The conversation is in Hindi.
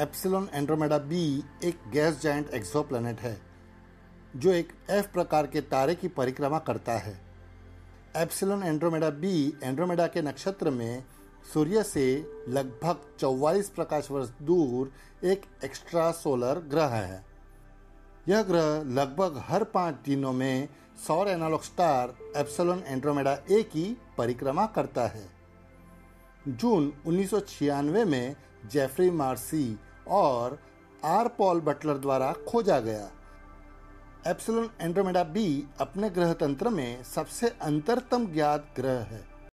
एप्सिलॉन एंड्रोमेडा बी एक गैस जायंट एक्सोप्लैनेट है जो एक F प्रकार के तारे की परिक्रमा करता है। एप्सिलॉन एंड्रोमेडा बी एंड्रोमेडा के नक्षत्र में सूर्य से लगभग 44 प्रकाश वर्ष दूर एक एक्स्ट्रा सोलर ग्रह है। यह ग्रह लगभग हर 5 दिनों में सौर analogue star epsilon Andromeda A की परिक्रमा करता है। जून 1996 में जेफरी मार्सी और R पॉल बटलर द्वारा खोजा गया। एप्सिलॉन एंड्रोमेडा बी अपने ग्रह तंत्र में सबसे अंतरतम ज्ञात ग्रह है।